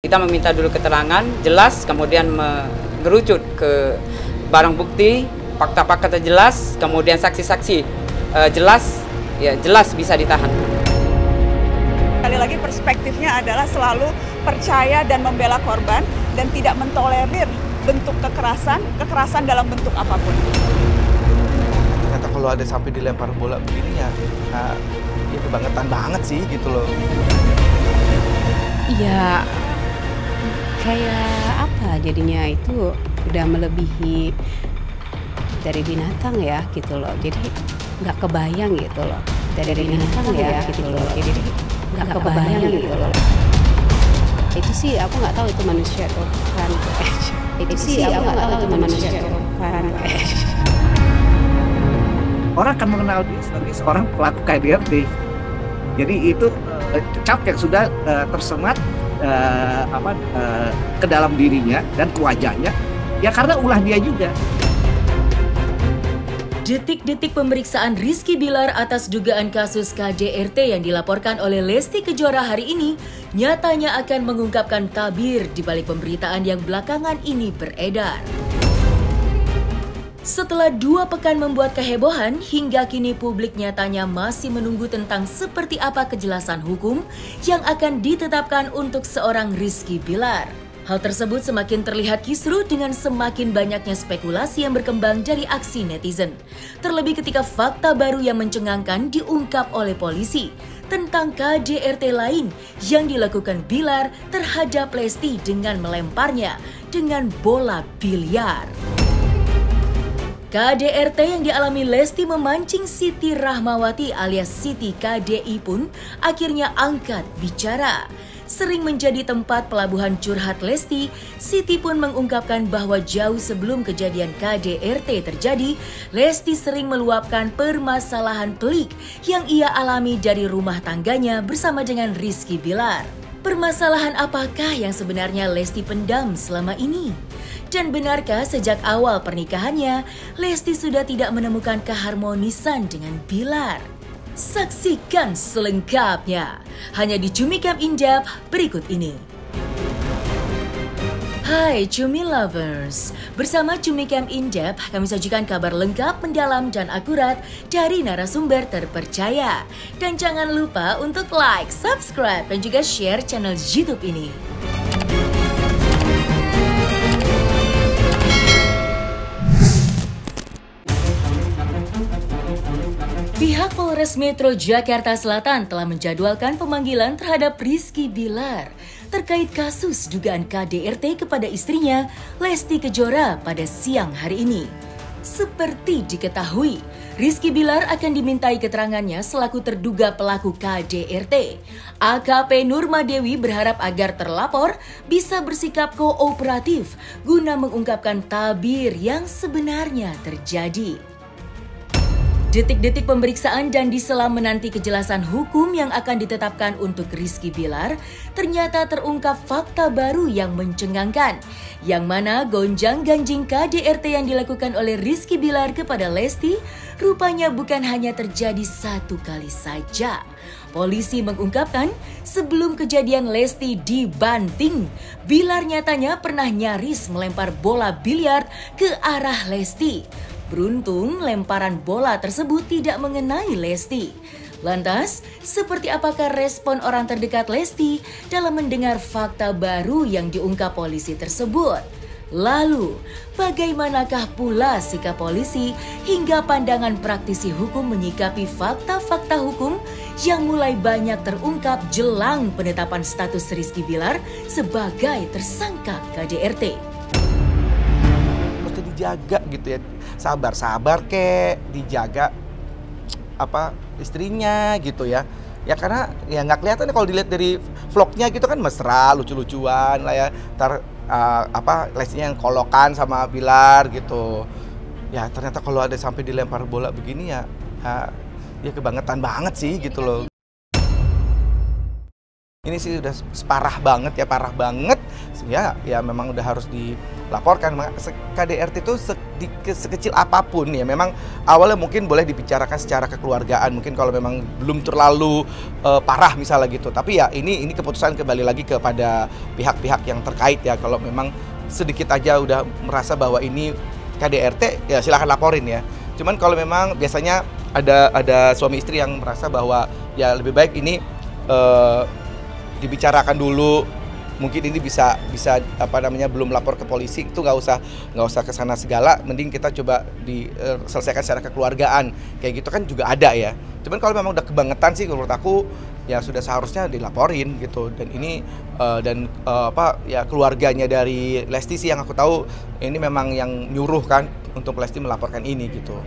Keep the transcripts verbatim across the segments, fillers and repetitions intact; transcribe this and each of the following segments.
Kita meminta dulu keterangan jelas, kemudian mengerucut ke barang bukti, fakta-fakta jelas, kemudian saksi-saksi e, jelas, ya jelas bisa ditahan. Sekali lagi perspektifnya adalah selalu percaya dan membela korban dan tidak mentolerir bentuk kekerasan, kekerasan dalam bentuk apapun. Kata kalau ada sampai dilempar bola begini ya, nah, ya kebangetan banget sih gitu loh. Iya. Kayak apa jadinya itu udah melebihi dari binatang ya gitu loh, jadi nggak kebayang gitu loh dari binatang ya gitu loh, jadi nggak kebayang gitu loh. Itu sih aku nggak tahu itu manusia atau bukan. Itu sih aku nggak tahu itu manusia atau bukan. Orang akan mengenal dia sebagai seorang pelaku K D R T. Jadi itu cap yang sudah tersemat Uh, apa uh, ke dalam dirinya dan ke wajahnya ya karena ulah dia juga. Detik-detik pemeriksaan Rizky Billar atas dugaan kasus K J R T yang dilaporkan oleh Lesti Kejora hari ini nyatanya akan mengungkapkan tabir di balik pemberitaan yang belakangan ini beredar. Setelah dua pekan membuat kehebohan, hingga kini publik nyatanya masih menunggu tentang seperti apa kejelasan hukum yang akan ditetapkan untuk seorang Rizky Billar. Hal tersebut semakin terlihat kisruh dengan semakin banyaknya spekulasi yang berkembang dari aksi netizen. Terlebih ketika fakta baru yang mencengangkan diungkap oleh polisi tentang K J R T lain yang dilakukan Billar terhadap Lesti dengan melemparnya dengan bola biliar. K D R T yang dialami Lesti memancing Siti Rahmawati alias Siti K D I pun akhirnya angkat bicara. Sering menjadi tempat pelabuhan curhat Lesti, Siti pun mengungkapkan bahwa jauh sebelum kejadian K D R T terjadi, Lesti sering meluapkan permasalahan pelik yang ia alami dari rumah tangganya bersama dengan Rizky Billar. Permasalahan apakah yang sebenarnya Lesti pendam selama ini? Dan benarkah sejak awal pernikahannya, Lesti sudah tidak menemukan keharmonisan dengan Billar? Saksikan selengkapnya hanya di Cumi Kamp In Depth berikut ini. Hai Cumi Lovers, bersama Cumi Kamp In Depth kami sajikan kabar lengkap, mendalam, dan akurat dari narasumber terpercaya. Dan jangan lupa untuk like, subscribe, dan juga share channel YouTube ini. Pihak Polres Metro Jakarta Selatan telah menjadwalkan pemanggilan terhadap Rizky Billar terkait kasus dugaan K D R T kepada istrinya Lesti Kejora pada siang hari ini. Seperti diketahui, Rizky Billar akan dimintai keterangannya selaku terduga pelaku K D R T. A K P Nurma Dewi berharap agar terlapor bisa bersikap kooperatif guna mengungkapkan tabir yang sebenarnya terjadi. Detik-detik pemeriksaan dan di sela menanti kejelasan hukum yang akan ditetapkan untuk Rizky Billar, ternyata terungkap fakta baru yang mencengangkan, yang mana gonjang-ganjing K D R T yang dilakukan oleh Rizky Billar kepada Lesti rupanya bukan hanya terjadi satu kali saja. Polisi mengungkapkan sebelum kejadian Lesti dibanting, Billar nyatanya pernah nyaris melempar bola biliar ke arah Lesti. Beruntung, lemparan bola tersebut tidak mengenai Lesti. Lantas, seperti apakah respon orang terdekat Lesti dalam mendengar fakta baru yang diungkap polisi tersebut? Lalu, bagaimanakah pula sikap polisi hingga pandangan praktisi hukum menyikapi fakta-fakta hukum yang mulai banyak terungkap jelang penetapan status Rizky Billar sebagai tersangka K D R T? Dijaga gitu ya, sabar-sabar kek, dijaga apa istrinya gitu ya, ya karena ya nggak kelihatan kalau dilihat dari vlognya gitu kan mesra, lucu-lucuan lah ya, tar uh, apa Lesti yang kolokan sama Billar gitu, ya ternyata kalau ada sampai dilempar bola begini ya, ya, ya kebangetan banget sih gitu loh. Ini sih udah parah banget ya, parah banget. Ya, ya memang udah harus dilaporkan. K D R T itu se sekecil apapun ya. Memang awalnya mungkin boleh dibicarakan secara kekeluargaan. Mungkin kalau memang belum terlalu uh, parah misalnya gitu. Tapi ya ini ini keputusan kembali lagi kepada pihak-pihak yang terkait ya. Kalau memang sedikit aja udah merasa bahwa ini K D R T, ya silahkan laporin ya. Cuman kalau memang biasanya ada ada suami istri yang merasa bahwa ya lebih baik ini uh, dibicarakan dulu, mungkin ini bisa bisa apa namanya belum lapor ke polisi, itu nggak usah nggak usah kesana segala, mending kita coba diselesaikan secara kekeluargaan kayak gitu kan juga ada ya. Cuman kalau memang udah kebangetan sih menurut aku ya sudah seharusnya dilaporin gitu. Dan ini uh, dan uh, apa ya keluarganya dari Lesti sih yang aku tahu ini memang yang nyuruh kan untuk Lesti melaporkan ini gitu.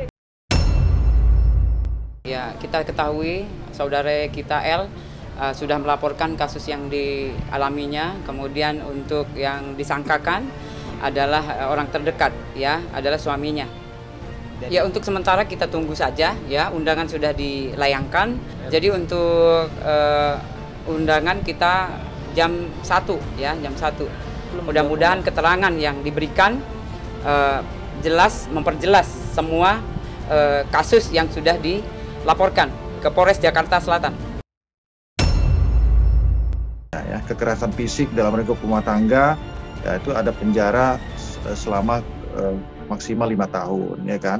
Ya kita ketahui saudara kita L Uh, sudah melaporkan kasus yang dialaminya, kemudian untuk yang disangkakan adalah uh, orang terdekat, ya, adalah suaminya. Jadi, ya untuk sementara kita tunggu saja, ya, undangan sudah dilayangkan. Jadi untuk uh, undangan kita jam satu, ya, jam satu. Mudah-mudahan keterangan yang diberikan uh, jelas, memperjelas semua uh, kasus yang sudah dilaporkan ke Polres Jakarta Selatan. Ya, kekerasan fisik dalam lingkup rumah tangga ya, itu ada penjara selama eh, maksimal lima tahun ya kan.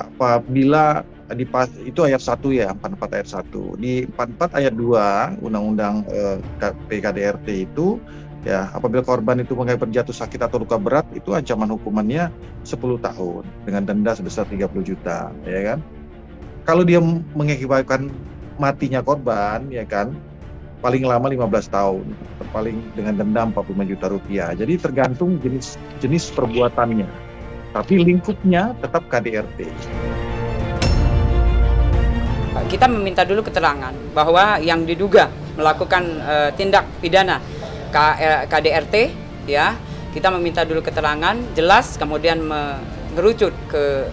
Apabila di itu ayat satu ya, empat puluh empat ayat satu. Di empat puluh empat ayat dua Undang-Undang eh, K D R T itu ya, apabila korban itu mengalami jatuh sakit atau luka berat, itu ancaman hukumannya sepuluh tahun dengan denda sebesar tiga puluh juta ya kan. Kalau dia mengakibatkan matinya korban ya kan, paling lama lima belas tahun, paling dengan denda empat puluh lima juta rupiah. Jadi tergantung jenis-jenis perbuatannya, tapi lingkupnya tetap K D R T. Kita meminta dulu keterangan bahwa yang diduga melakukan uh, tindak pidana K D R T, ya, kita meminta dulu keterangan jelas, kemudian mengerucut ke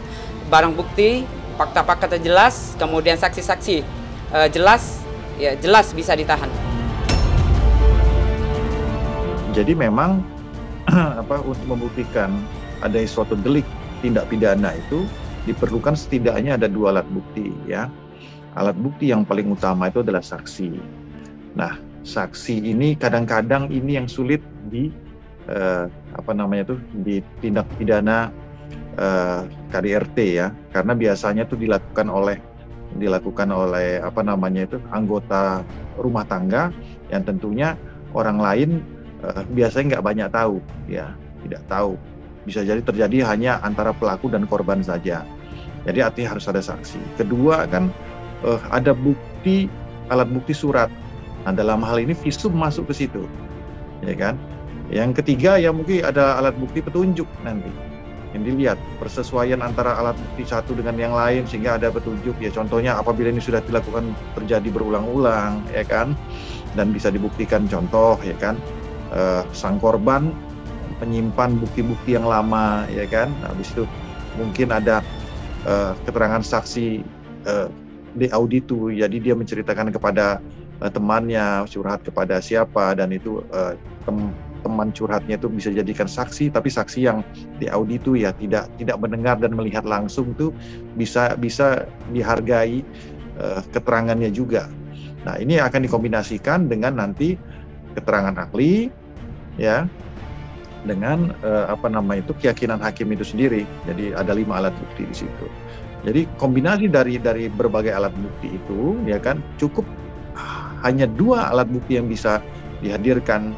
barang bukti, fakta-fakta jelas, kemudian saksi-saksi uh, jelas. Ya, jelas bisa ditahan. Jadi memang apa untuk membuktikan ada suatu delik tindak pidana itu diperlukan setidaknya ada dua alat bukti ya. Alat bukti yang paling utama itu adalah saksi. Nah, saksi ini kadang-kadang ini yang sulit di eh, apa namanya tuh di tindak pidana eh, K D R T ya, karena biasanya itu dilakukan oleh dilakukan oleh apa namanya itu anggota rumah tangga yang tentunya orang lain eh, biasanya nggak banyak tahu ya, tidak tahu, bisa jadi terjadi hanya antara pelaku dan korban saja. Jadi artinya harus ada saksi. Kedua kan eh, ada bukti, alat bukti surat. Nah dalam hal ini visum masuk ke situ ya kan. Yang ketiga ya mungkin ada alat bukti petunjuk nanti yang dilihat persesuaian antara alat bukti satu dengan yang lain sehingga ada petunjuk ya, contohnya apabila ini sudah dilakukan terjadi berulang-ulang ya kan, dan bisa dibuktikan contoh ya kan eh, sang korban penyimpan bukti-bukti yang lama ya kan. Nah, habis itu mungkin ada eh, keterangan saksi eh, de auditu, jadi dia menceritakan kepada eh, temannya, curhat kepada siapa, dan itu eh, tem teman curhatnya itu bisa dijadikan saksi, tapi saksi yang diauditu ya tidak tidak mendengar dan melihat langsung tuh bisa bisa dihargai uh, keterangannya juga. Nah ini akan dikombinasikan dengan nanti keterangan ahli ya, dengan uh, apa nama itu keyakinan hakim itu sendiri. Jadi ada lima alat bukti di situ. Jadi kombinasi dari dari berbagai alat bukti itu ya kan, cukup hanya dua alat bukti yang bisa dihadirkan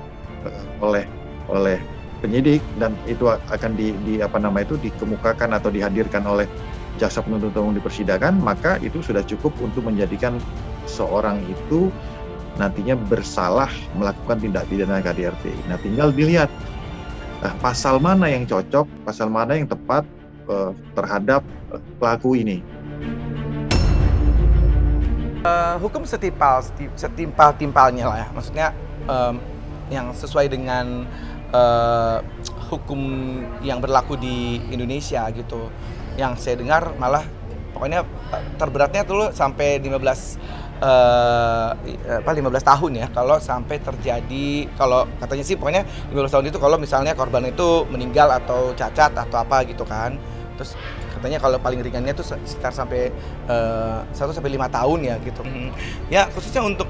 oleh oleh penyidik, dan itu akan di, di apa nama itu dikemukakan atau dihadirkan oleh jaksa penuntut umum di persidangan, maka itu sudah cukup untuk menjadikan seorang itu nantinya bersalah melakukan tindak pidana K D R T. Nah, tinggal dilihat eh, pasal mana yang cocok, pasal mana yang tepat eh, terhadap eh, pelaku ini. Uh, hukum setimpal setimpal timpalnya lah ya, maksudnya. Um, yang sesuai dengan uh, hukum yang berlaku di Indonesia gitu. Yang saya dengar malah pokoknya terberatnya tuh sampai 15 apa uh, lima belas tahun ya kalau sampai terjadi, kalau katanya sih pokoknya lima belas tahun itu kalau misalnya korban itu meninggal atau cacat atau apa gitu kan. Terus katanya kalau paling ringannya itu sekitar sampai uh, satu sampai lima tahun ya gitu. Mm-hmm. Ya khususnya untuk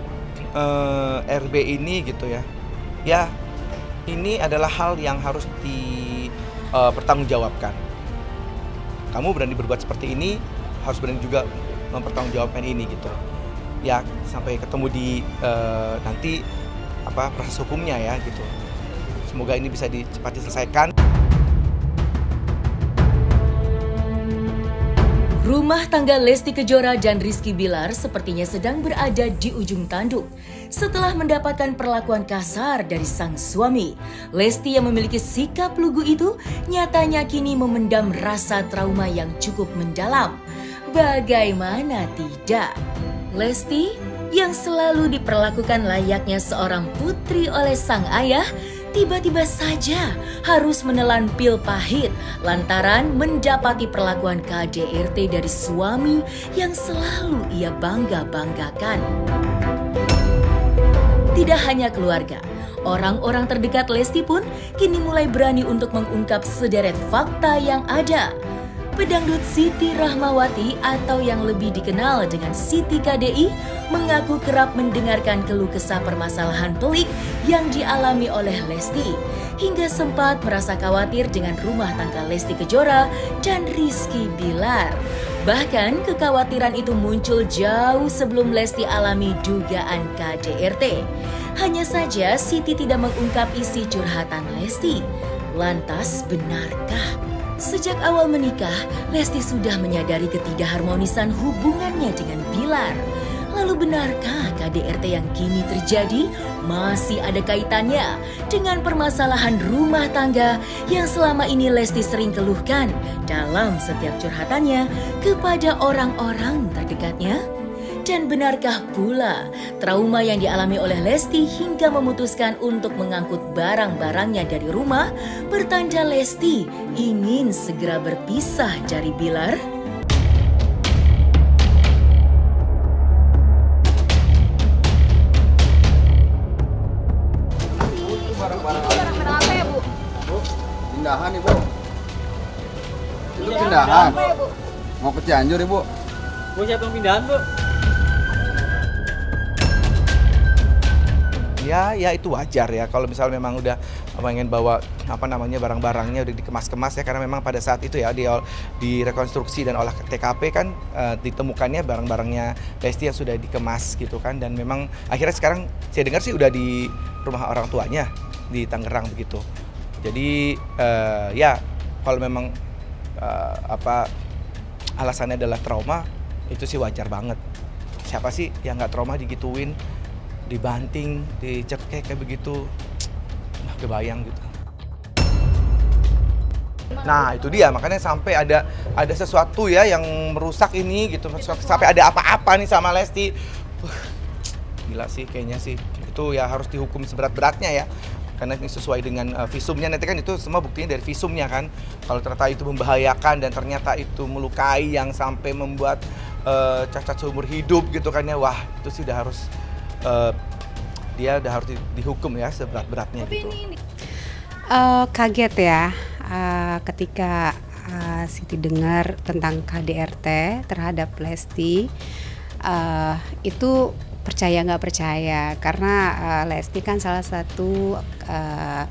uh, R B ini gitu ya. Ya ini adalah hal yang harus dipertanggungjawabkan. Uh, Kamu berani berbuat seperti ini, harus berani juga mempertanggungjawabkan ini gitu. Ya sampai ketemu di uh, nanti apa proses hukumnya ya gitu. Semoga ini bisa cepat diselesaikan. Rumah tangga Lesti Kejora dan Rizky Billar sepertinya sedang berada di ujung tanduk. Setelah mendapatkan perlakuan kasar dari sang suami, Lesti yang memiliki sikap lugu itu nyatanya kini memendam rasa trauma yang cukup mendalam. Bagaimana tidak? Lesti yang selalu diperlakukan layaknya seorang putri oleh sang ayah, tiba-tiba saja harus menelan pil pahit lantaran mendapati perlakuan K D R T dari suami yang selalu ia bangga-banggakan. Tidak hanya keluarga, orang-orang terdekat Lesti pun kini mulai berani untuk mengungkap sederet fakta yang ada. Pedangdut Siti Rahmawati atau yang lebih dikenal dengan Siti K D I mengaku kerap mendengarkan keluh kesah permasalahan pelik yang dialami oleh Lesti. Hingga sempat merasa khawatir dengan rumah tangga Lesti Kejora dan Rizky Billar. Bahkan kekhawatiran itu muncul jauh sebelum Lesti alami dugaan K D R T. Hanya saja Siti tidak mengungkap isi curhatan Lesti. Lantas benarkah? Sejak awal menikah, Lesti sudah menyadari ketidakharmonisan hubungannya dengan Billar. Lalu benarkah K D R T yang kini terjadi masih ada kaitannya dengan permasalahan rumah tangga yang selama ini Lesti sering keluhkan dalam setiap curhatannya kepada orang-orang terdekatnya? Dan benarkah pula trauma yang dialami oleh Lesti hingga memutuskan untuk mengangkut barang-barangnya dari rumah bertanda Lesti ingin segera berpisah dari Billar? Ini barang-barang apa ya, Bu? Bu, pindahan Ibu. Ini pindahan. Mau ke Cianjur Ibu. Bu siapa yang pindahan, Bu? Ya, ya itu wajar ya kalau misal memang udah pengen bawa apa namanya barang-barangnya udah dikemas-kemas ya, karena memang pada saat itu ya di, di rekonstruksi dan olah T K P kan e, ditemukannya barang-barangnya Lesti yang sudah dikemas gitu kan, dan memang akhirnya sekarang saya dengar sih udah di rumah orang tuanya di Tangerang begitu. Jadi e, ya kalau memang e, apa alasannya adalah trauma itu sih wajar banget. Siapa sih yang nggak trauma digituin? Dibanting, dicekek kayak begitu, nah, kebayang gitu. Nah itu dia, makanya sampai ada ada sesuatu ya yang merusak ini gitu, sampai ada apa-apa nih sama Lesti. Uh, gila sih kayaknya sih, itu ya harus dihukum seberat-beratnya ya. Karena ini sesuai dengan uh, visumnya, nanti kan itu semua buktinya dari visumnya kan. Kalau ternyata itu membahayakan dan ternyata itu melukai yang sampai membuat uh, cacat seumur hidup gitu kan ya, wah itu sih udah harus Uh, dia udah harus dihukum ya seberat-beratnya gitu. Uh, kaget ya uh, ketika uh, Siti dengar tentang K D R T terhadap Lesti, uh, itu percaya nggak percaya, karena uh, Lesti kan salah satu uh,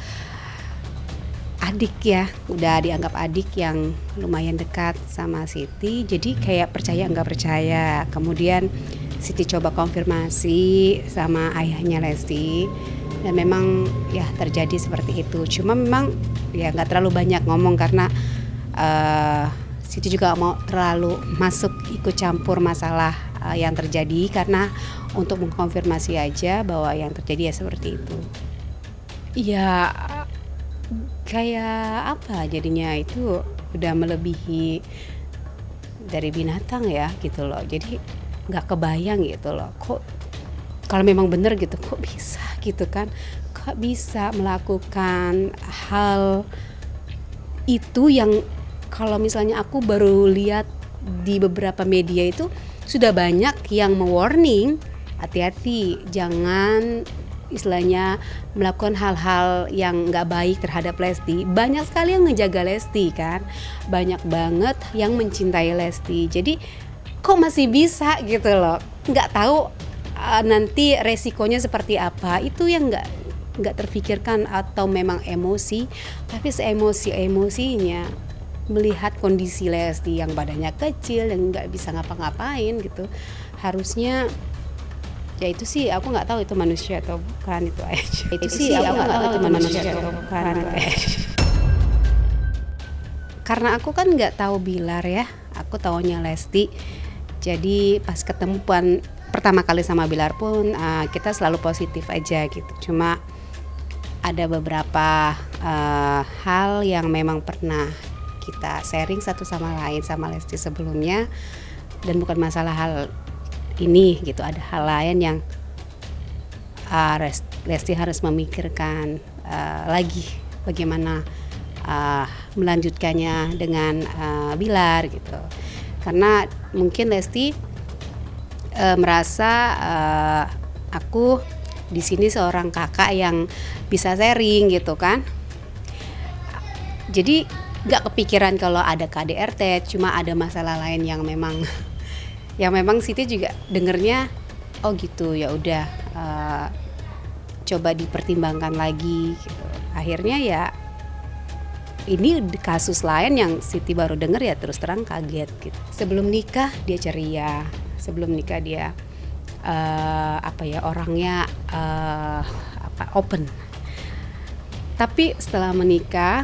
adik ya, udah dianggap adik yang lumayan dekat sama Siti, jadi kayak percaya nggak percaya. Kemudian Siti coba konfirmasi sama ayahnya Lesti dan memang ya terjadi seperti itu. Cuma memang ya nggak terlalu banyak ngomong karena uh, Siti juga gak mau terlalu masuk ikut campur masalah uh, yang terjadi, karena untuk mengkonfirmasi aja bahwa yang terjadi ya seperti itu. Ya kayak apa jadinya, itu udah melebihi dari binatang ya gitu loh. Jadi nggak kebayang gitu loh, kok kalau memang bener gitu kok bisa gitu kan, kok bisa melakukan hal itu yang kalau misalnya aku baru lihat di beberapa media itu sudah banyak yang mewarning, hati-hati, jangan istilahnya melakukan hal-hal yang nggak baik terhadap Lesti. Banyak sekali yang ngejaga Lesti kan, banyak banget yang mencintai Lesti. Jadi kok masih bisa gitu loh, nggak tahu uh, nanti resikonya seperti apa. Itu yang nggak nggak terpikirkan, atau memang emosi, tapi seemosi-emosinya melihat kondisi Lesti yang badannya kecil, yang nggak bisa ngapa-ngapain gitu. Harusnya ya itu sih aku nggak tahu itu manusia atau bukan, itu aja. Itu, itu sih aku nggak tahu, tahu itu manusia, manusia atau bukan. Karena aku kan nggak tahu Billar ya, aku taunya Lesti. Jadi pas ketemuan pertama kali sama Billar pun uh, kita selalu positif aja gitu. Cuma ada beberapa uh, hal yang memang pernah kita sharing satu sama lain sama Lesti sebelumnya, dan bukan masalah hal ini gitu, ada hal lain yang uh, Lesti harus memikirkan uh, lagi bagaimana uh, melanjutkannya dengan uh, Billar gitu. Karena mungkin Lesti uh, merasa uh, aku di sini seorang kakak yang bisa sharing gitu kan, jadi nggak kepikiran kalau ada K D R T. Cuma ada masalah lain yang memang yang memang Siti juga dengernya, oh gitu ya udah, uh, coba dipertimbangkan lagi gitu. Akhirnya ya ini kasus lain yang Siti baru denger, ya terus terang kaget gitu. Sebelum nikah dia ceria, sebelum nikah dia uh, apa ya orangnya uh, apa, open. Tapi setelah menikah,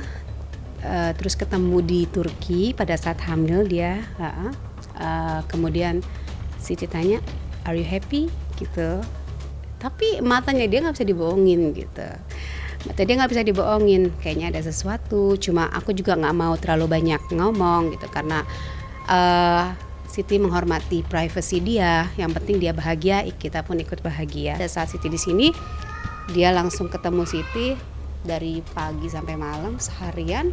Uh, terus ketemu di Turki pada saat hamil dia, uh, uh, kemudian Siti tanya, are you happy gitu. Tapi matanya dia nggak bisa dibohongin gitu, mata dia nggak bisa dibohongin, kayaknya ada sesuatu. Cuma aku juga nggak mau terlalu banyak ngomong gitu, karena uh, Siti menghormati privasi dia. Yang penting dia bahagia, kita pun ikut bahagia. Pada saat Siti di sini, dia langsung ketemu Siti. Dari pagi sampai malam seharian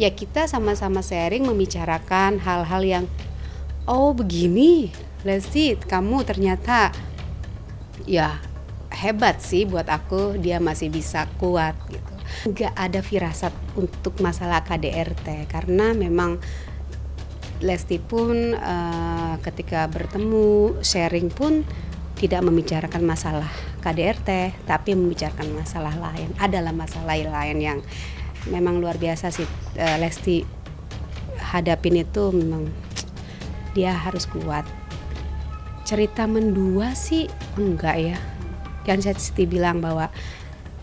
ya kita sama-sama sharing, membicarakan hal-hal yang oh begini Lesti, kamu ternyata ya hebat sih, buat aku dia masih bisa kuat gitu. Nggak ada firasat untuk masalah K D R T, karena memang Lesti pun uh, ketika bertemu sharing pun tidak membicarakan masalah K D R T, tapi membicarakan masalah lain. Adalah masalah lain yang memang luar biasa sih uh, Lesti hadapin. Itu memang dia harus kuat. Cerita mendua sih enggak ya, yang Siti bilang bahwa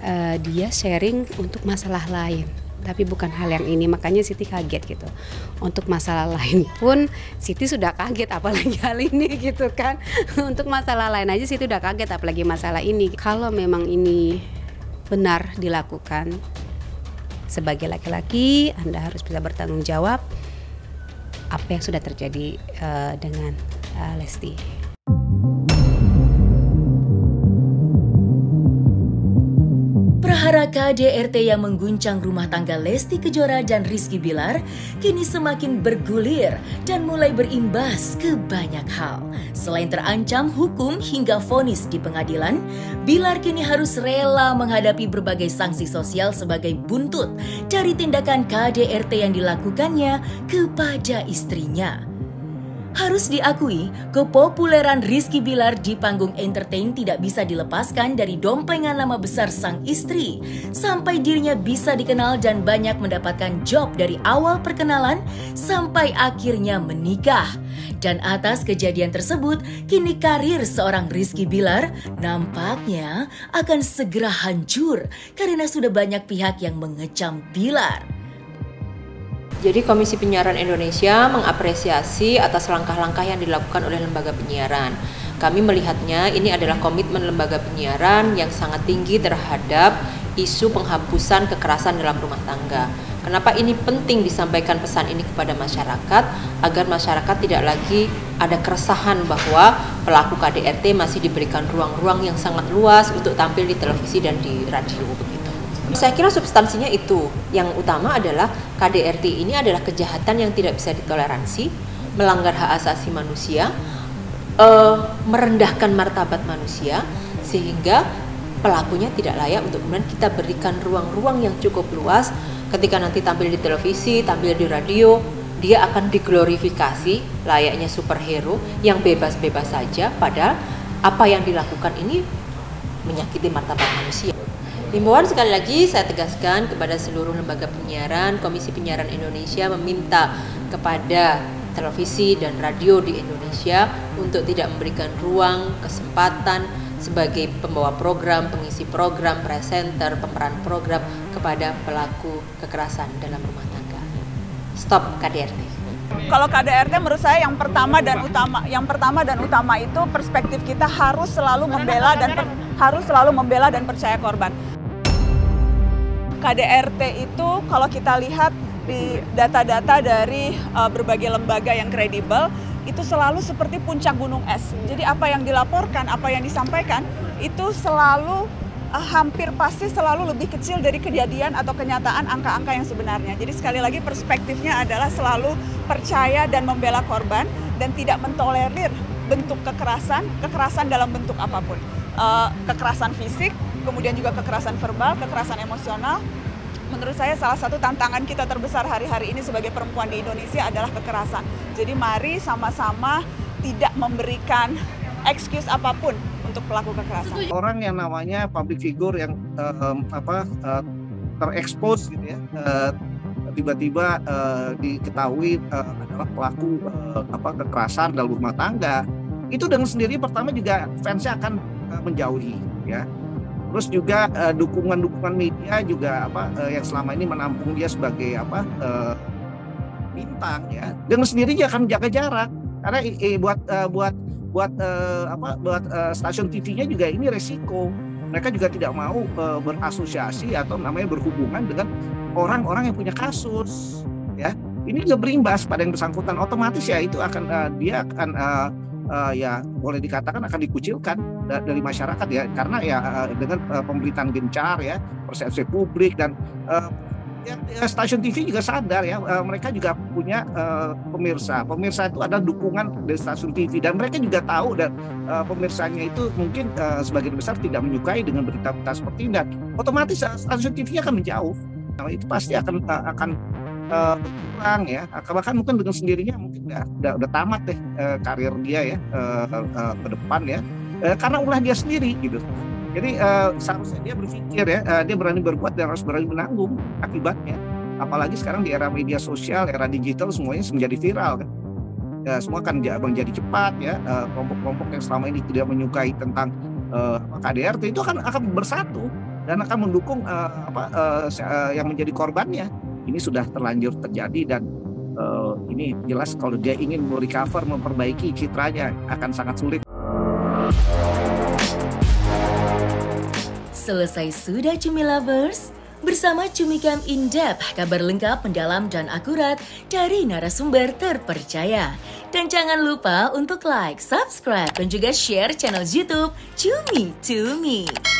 uh, dia sharing untuk masalah lain, tapi bukan hal yang ini. Makanya Siti kaget gitu. Untuk masalah lain pun Siti sudah kaget, apalagi hal ini gitu kan. Untuk masalah lain aja Siti udah kaget, apalagi masalah ini. Kalau memang ini benar dilakukan, sebagai laki-laki Anda harus bisa bertanggung jawab apa yang sudah terjadi uh, dengan uh, Lesti. Perkara K D R T yang mengguncang rumah tangga Lesti Kejora dan Rizky Billar kini semakin bergulir dan mulai berimbas ke banyak hal. Selain terancam hukum hingga vonis di pengadilan, Billar kini harus rela menghadapi berbagai sanksi sosial sebagai buntut dari tindakan K D R T yang dilakukannya kepada istrinya. Harus diakui, kepopuleran Rizky Billar di panggung entertain tidak bisa dilepaskan dari dompengan nama besar sang istri, sampai dirinya bisa dikenal dan banyak mendapatkan job dari awal perkenalan sampai akhirnya menikah. Dan atas kejadian tersebut, kini karir seorang Rizky Billar nampaknya akan segera hancur karena sudah banyak pihak yang mengecam Billar. Jadi Komisi Penyiaran Indonesia mengapresiasi atas langkah-langkah yang dilakukan oleh lembaga penyiaran. Kami melihatnya ini adalah komitmen lembaga penyiaran yang sangat tinggi terhadap isu penghapusan kekerasan dalam rumah tangga. Kenapa ini penting disampaikan pesan ini kepada masyarakat, agar masyarakat tidak lagi ada keresahan bahwa pelaku K D R T masih diberikan ruang-ruang yang sangat luas untuk tampil di televisi dan di radio begitu. Saya kira substansinya itu. Yang utama adalah K D R T ini adalah kejahatan yang tidak bisa ditoleransi, melanggar hak asasi manusia, uh, merendahkan martabat manusia sehingga pelakunya tidak layak untuk kemudian kita berikan ruang-ruang yang cukup luas. Ketika nanti tampil di televisi, tampil di radio, dia akan diglorifikasi layaknya superhero yang bebas-bebas saja, padahal apa yang dilakukan ini menyakiti martabat manusia. Himbauan sekali lagi saya tegaskan kepada seluruh lembaga penyiaran. Komisi Penyiaran Indonesia meminta kepada televisi dan radio di Indonesia untuk tidak memberikan ruang, kesempatan sebagai pembawa program, pengisi program, presenter, pemeran program kepada pelaku kekerasan dalam rumah tangga. Stop K D R T. Kalau K D R T menurut saya yang pertama dan utama, yang pertama dan utama itu perspektif kita harus selalu membela dan per, harus selalu membela dan percaya korban. K D R T itu kalau kita lihat di data-data dari uh, berbagai lembaga yang kredibel, itu selalu seperti puncak gunung es. Jadi apa yang dilaporkan, apa yang disampaikan itu selalu uh, hampir pasti selalu lebih kecil dari kejadian atau kenyataan angka-angka yang sebenarnya. Jadi sekali lagi perspektifnya adalah selalu percaya dan membela korban dan tidak mentolerir bentuk kekerasan, kekerasan dalam bentuk apapun. Uh, kekerasan fisik, kemudian juga kekerasan verbal, kekerasan emosional. Menurut saya salah satu tantangan kita terbesar hari-hari ini sebagai perempuan di Indonesia adalah kekerasan. Jadi mari sama-sama tidak memberikan excuse apapun untuk pelaku kekerasan. Orang yang namanya public figure yang uh, apa uh, terekspos gitu ya, uh, tiba-tiba uh, diketahui uh, adalah pelaku uh, apa kekerasan dalam rumah tangga, itu dengan sendiri pertama juga fansnya akan uh, menjauhi ya. Terus juga dukungan-dukungan uh, media juga apa uh, yang selama ini menampung dia sebagai apa uh, bintang ya, dengan sendirinya akan jaga jarak karena eh, buat uh, buat buat uh, apa buat uh, stasiun T V-nya juga ini resiko. Mereka juga tidak mau uh, berasosiasi atau namanya berhubungan dengan orang-orang yang punya kasus ya. Ini juga berimbas pada yang bersangkutan, otomatis ya itu akan uh, dia akan uh, Uh, ya boleh dikatakan akan dikucilkan da dari masyarakat ya, karena ya uh, dengan uh, pemberitaan gencar ya, persepsi publik dan uh, ya, ya, stasiun T V juga sadar ya, uh, mereka juga punya uh, pemirsa pemirsa itu ada dukungan dari stasiun T V dan mereka juga tahu dan uh, pemirsanya itu mungkin uh, sebagian besar tidak menyukai dengan berita-berita seperti ini dan otomatis uh, stasiun T V akan menjauh. Nah, itu pasti akan uh, akan Uh, kurang ya, bahkan mungkin dengan sendirinya mungkin udah, udah, udah tamat deh uh, karir dia ya uh, uh, ke depan ya, uh, karena ulah dia sendiri gitu. Jadi uh, seharusnya dia berpikir ya, uh, dia berani berbuat dan harus berani menanggung akibatnya. Apalagi sekarang di era media sosial, era digital semuanya menjadi viral kan, uh, semua akan menjadi cepat ya, kelompok-kelompok uh, yang selama ini tidak menyukai tentang uh, K D R T itu akan akan bersatu dan akan mendukung uh, apa uh, uh, yang menjadi korbannya. Ini sudah terlanjur terjadi dan uh, ini jelas kalau dia ingin merecover, memperbaiki citranya akan sangat sulit. Selesai sudah Cumi Lovers? Bersama Cumi Kamp In Depth, kabar lengkap, mendalam, dan akurat dari narasumber terpercaya. Dan jangan lupa untuk like, subscribe, dan juga share channel YouTube Cumi Cumi.